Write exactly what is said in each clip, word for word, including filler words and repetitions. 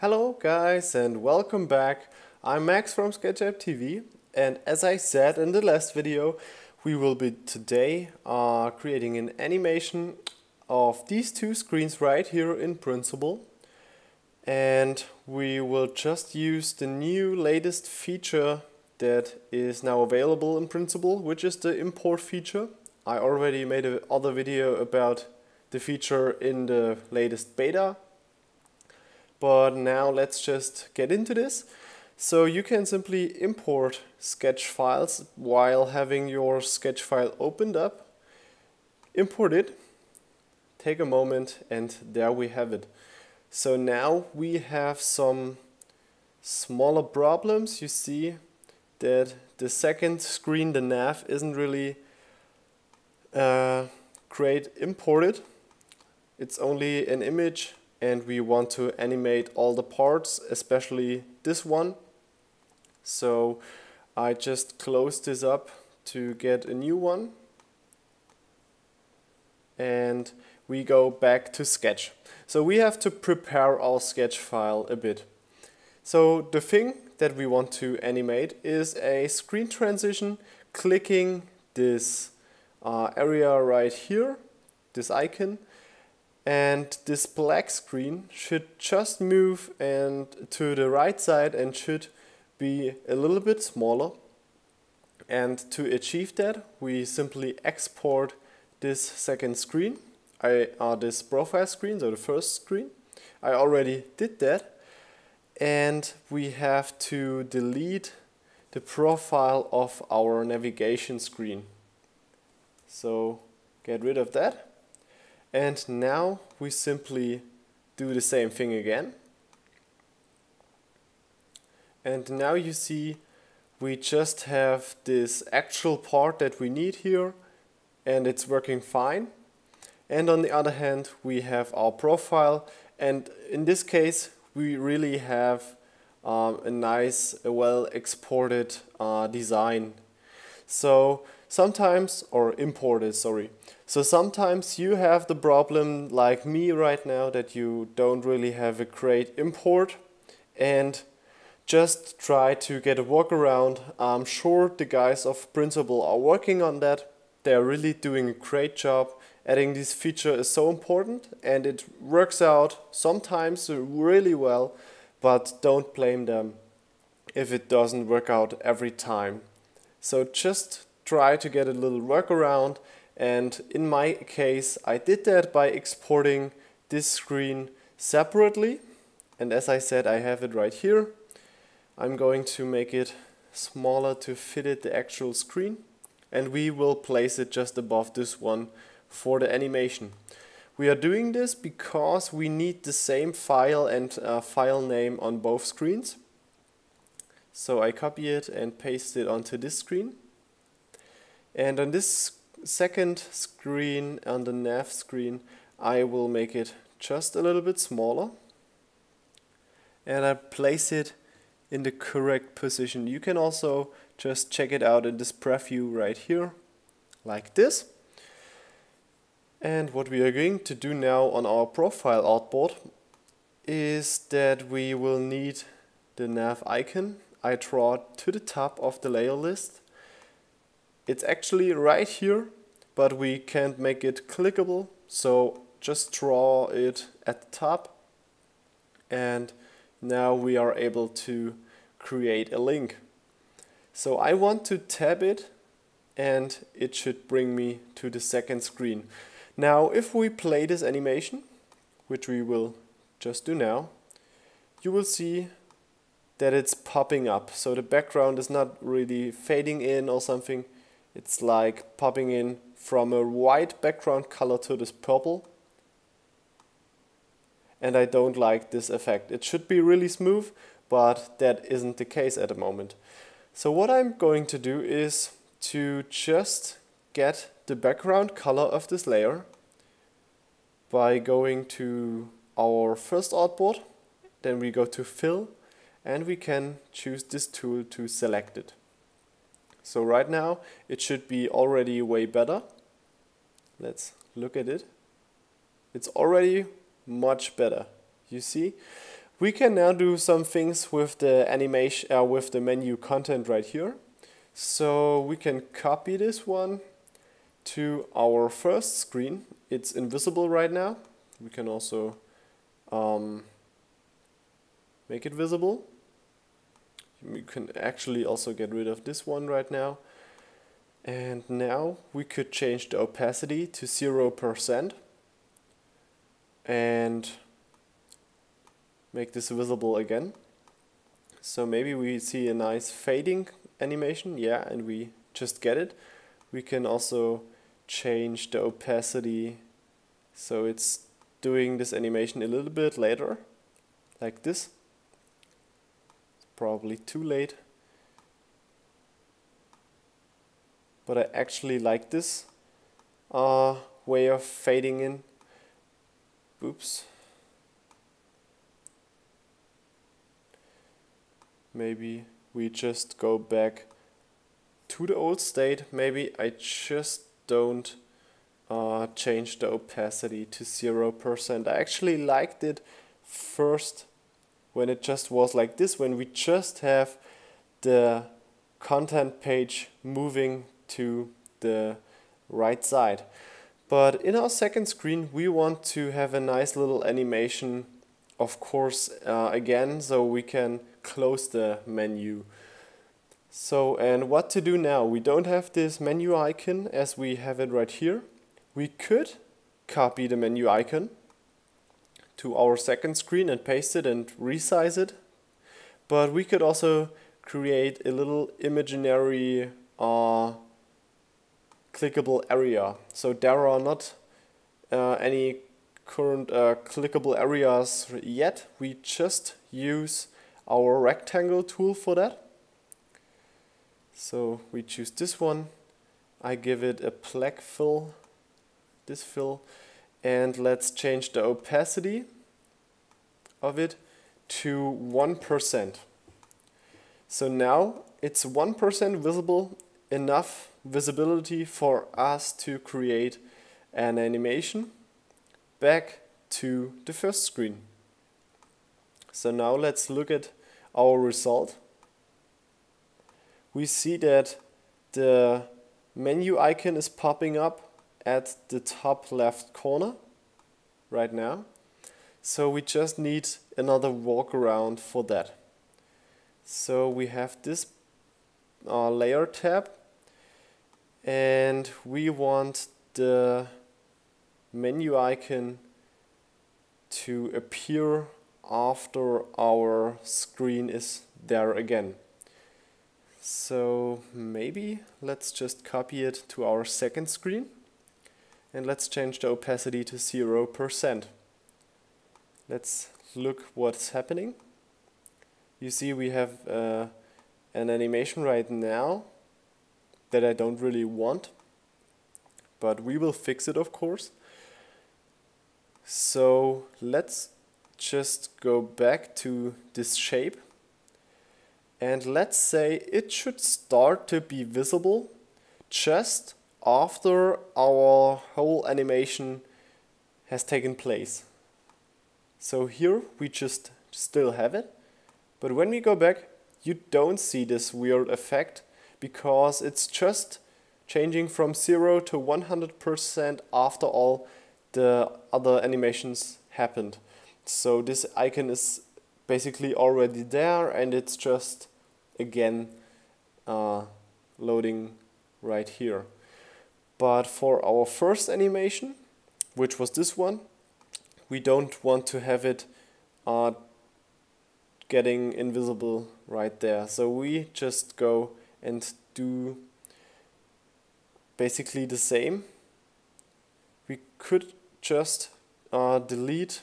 Hello guys and welcome back. I'm Max from SketchApp T V, and as I said in the last video, we will be today uh, creating an animation of these two screens right here in Principle, and we will just use the new latest feature that is now available in Principle, which is the import feature. I already made another video about the feature in the latest beta. But now let's just get into this. So you can simply import sketch files while having your sketch file opened up. Import it, take a moment, and there we have it. So now we have some smaller problems. You see that the second screen, the nav, isn't really uh, great imported. It's only an image, and we want to animate all the parts, especially this one. So I just close this up to get a new one, and we go back to Sketch. So we have to prepare our sketch file a bit. So the thing that we want to animate is a screen transition, clicking this uh, area right here, this icon. And this black screen should just move and to the right side and should be a little bit smaller. And to achieve that, we simply export this second screen, I, uh, this profile screen, so the first screen. I already did that. And we have to delete the profile of our navigation screen. So get rid of that. And now we simply do the same thing again. And now you see we just have this actual part that we need here, and it's working fine. And on the other hand, we have our profile, and in this case we really have um, a nice, a well exported uh, design. So sometimes, or imported, sorry. So sometimes you have the problem like me right now that you don't really have a great import, and just try to get a workaround. I'm sure the guys of Principle are working on that. They're really doing a great job. Adding this feature is so important, and it works out sometimes really well, but don't blame them if it doesn't work out every time. So just try to get a little workaround, and in my case I did that by exporting this screen separately, and as I said, I have it right here. I'm going to make it smaller to fit it the actual screen, and we will place it just above this one for the animation. We are doing this because we need the same file and uh, file name on both screens. So I copy it and paste it onto this screen. And on this second screen, on the nav screen, I will make it just a little bit smaller. And I place it in the correct position. You can also just check it out in this preview right here, like this. And what we are going to do now on our profile artboard is that we will need the nav icon I draw to the top of the layer list. It's actually right here, but we can't make it clickable, so just draw it at the top, and now we are able to create a link. So I want to tap it, and it should bring me to the second screen. Now if we play this animation, which we will just do now, you will see that it's popping up. So the background is not really fading in or something. It's like popping in from a white background color to this purple. And I don't like this effect. It should be really smooth, but that isn't the case at the moment. So what I'm going to do is to just get the background color of this layer by going to our first artboard. Then we go to Fill, and we can choose this tool to select it. So right now it should be already way better. Let's look at it. It's already much better. You see, We can now do some things with the animation, uh, with the menu content right here. So we can copy this one to our first screen. It's invisible right now. We can also um, make it visible. We can actually also get rid of this one right now. And now we could change the opacity to zero percent and make this visible again. So maybe we see a nice fading animation, yeah, and we just get it. We can also change the opacity so it's doing this animation a little bit later, like this. Probably too late, but I actually like this uh, way of fading in. Oops. Maybe we just go back to the old state. Maybe I just don't uh, change the opacity to zero percent. I actually liked it first when it just was like this, when we just have the content page moving to the right side. But in our second screen we want to have a nice little animation, of course, uh, again, so we can close the menu. So, and what to do now? We don't have this menu icon as we have it right here. We could copy the menu icon to our second screen and paste it and resize it. But we could also create a little imaginary uh, clickable area. So there are not uh, any current uh, clickable areas yet. We just use our rectangle tool for that. So we choose this one. I give it a black fill, this fill. And let's change the opacity of it to one percent. So now it's one percent visible, enough visibility for us to create an animation back to the first screen. So now let's look at our result. We see that the menu icon is popping up at the top left corner right now. So we just need another walk around for that. So we have this uh, layer tab and we want the menu icon to appear after our screen is there again. So maybe let's just copy it to our second screen. And let's change the opacity to zero percent. Let's look what's happening. You see we have uh, an animation right now that I don't really want, but we will fix it, of course. So let's just go back to this shape and let's say it should start to be visible just after our whole animation has taken place. So here we just still have it, but when we go back you don't see this weird effect because it's just changing from zero to one hundred percent after all the other animations happened. So this icon is basically already there and it's just again uh, loading right here. But for our first animation, which was this one, we don't want to have it uh, getting invisible right there. So we just go and do basically the same. We could just uh, delete,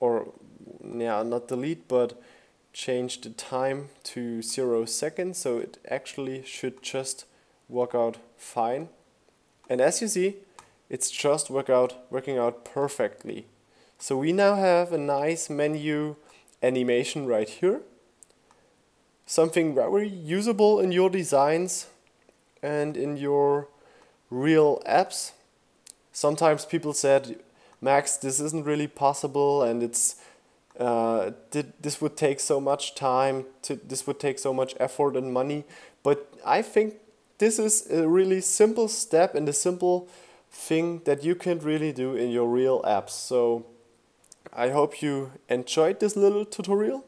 or yeah, not delete, but change the time to zero seconds. So it actually should just work out fine. And as you see, it's just work out, working out perfectly. So we now have a nice menu animation right here. Something very usable in your designs and in your real apps. Sometimes people said, Max, this isn't really possible and it's uh, did, this would take so much time, to, this would take so much effort and money. But I think this is a really simple step and a simple thing that you can really do in your real apps. So I hope you enjoyed this little tutorial.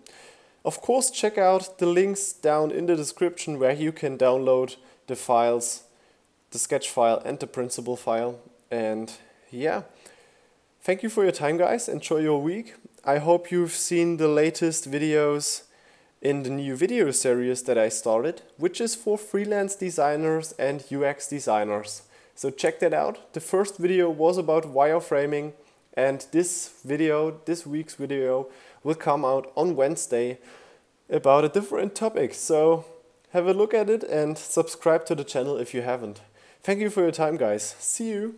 Of course, check out the links down in the description where you can download the files, the sketch file and the principle file. And yeah, thank you for your time, guys. Enjoy your week. I hope you've seen the latest videos in the new video series that I started, which is for freelance designers and U X designers. So check that out. The first video was about wireframing, and this video, this week's video, will come out on Wednesday about a different topic. So have a look at it and subscribe to the channel if you haven't. Thank you for your time, guys. See you.